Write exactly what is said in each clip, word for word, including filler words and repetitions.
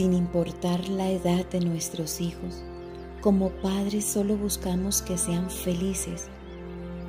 Sin importar la edad de nuestros hijos, como padres solo buscamos que sean felices,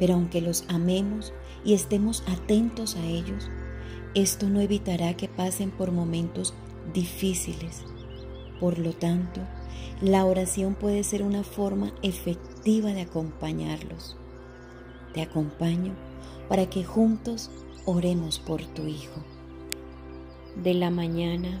pero aunque los amemos y estemos atentos a ellos, esto no evitará que pasen por momentos difíciles. Por lo tanto, la oración puede ser una forma efectiva de acompañarlos. Te acompaño para que juntos oremos por tu hijo. De la mañana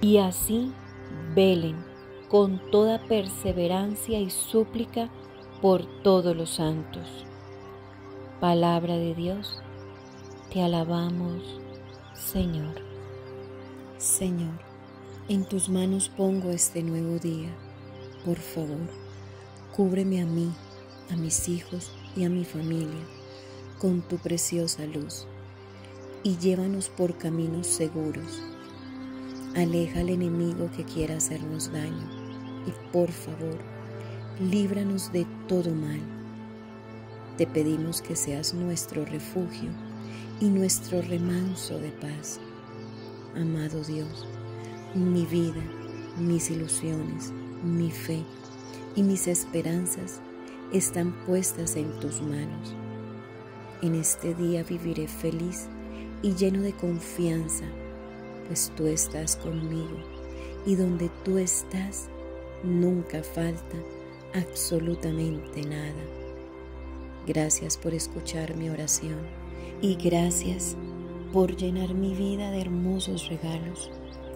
y así velen con toda perseverancia y súplica por todos los santos. Palabra de Dios, te alabamos, Señor. Señor, en tus manos pongo este nuevo día. Por favor, cúbreme a mí, a mis hijos y a mi familia con tu preciosa luz, y llévanos por caminos seguros. Aleja al enemigo que quiera hacernos daño y, por favor, líbranos de todo mal. Te pedimos que seas nuestro refugio y nuestro remanso de paz. Amado Dios, mi vida, mis ilusiones, mi fe y mis esperanzas están puestas en tus manos. En este día viviré feliz y lleno de confianza, pues tú estás conmigo, y donde tú estás nunca falta absolutamente nada. Gracias por escuchar mi oración, y gracias por llenar mi vida de hermosos regalos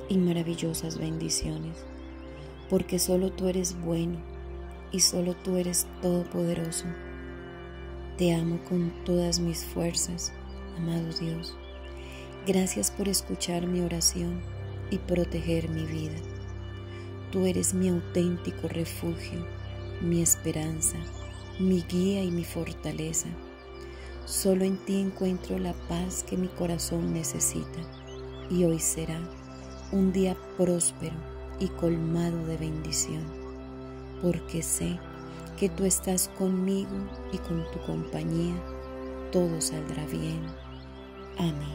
y maravillosas bendiciones, porque solo tú eres bueno y solo tú eres todopoderoso. Te amo con todas mis fuerzas, amado Dios. Gracias por escuchar mi oración y proteger mi vida. Tú eres mi auténtico refugio, mi esperanza, mi guía y mi fortaleza. Solo en ti encuentro la paz que mi corazón necesita, y hoy será un día próspero y colmado de bendición, porque sé que tú estás conmigo y con tu compañía todo saldrá bien. Amén.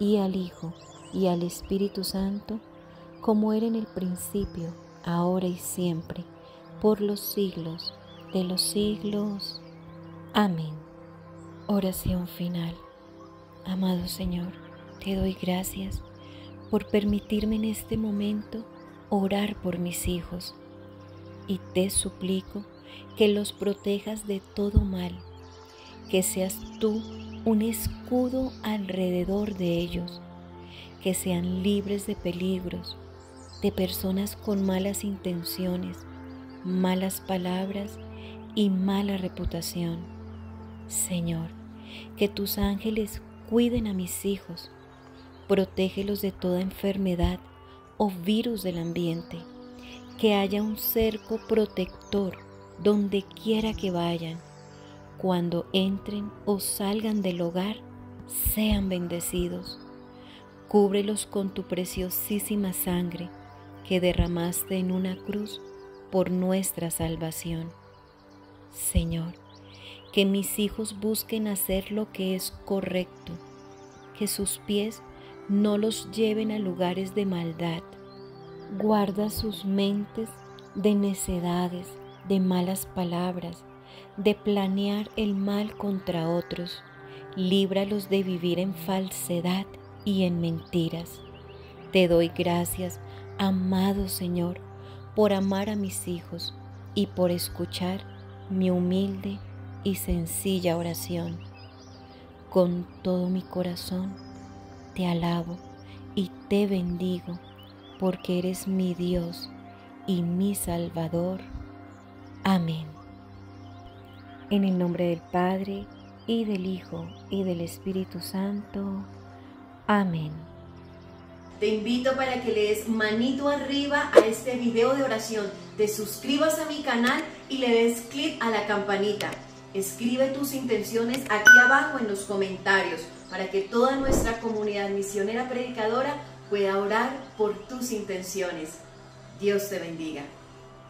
y al Hijo, y al Espíritu Santo, como era en el principio, ahora y siempre, por los siglos de los siglos. Amén. Oración final. Amado Señor, te doy gracias por permitirme en este momento orar por mis hijos, y te suplico que los protejas de todo mal, que seas tú un escudo alrededor de ellos, que sean libres de peligros, de personas con malas intenciones, malas palabras y mala reputación. Señor, que tus ángeles cuiden a mis hijos, protégelos de toda enfermedad o virus del ambiente, que haya un cerco protector donde quiera que vayan, cuando entren o salgan del hogar, sean bendecidos. Cúbrelos con tu preciosísima sangre que derramaste en una cruz por nuestra salvación. Señor, que mis hijos busquen hacer lo que es correcto, que sus pies no los lleven a lugares de maldad. Guarda sus mentes de necedades, de malas palabras, de planear el mal contra otros. Líbralos de vivir en falsedad y en mentiras. Te doy gracias, amado Señor, por amar a mis hijos y por escuchar mi humilde y sencilla oración. Con todo mi corazón te alabo y te bendigo, porque eres mi Dios y mi Salvador. Amén. En el nombre del Padre, y del Hijo, y del Espíritu Santo. Amén. Te invito para que le des manito arriba a este video de oración, te suscribas a mi canal y le des clic a la campanita. Escribe tus intenciones aquí abajo en los comentarios para que toda nuestra comunidad misionera predicadora pueda orar por tus intenciones. Dios te bendiga.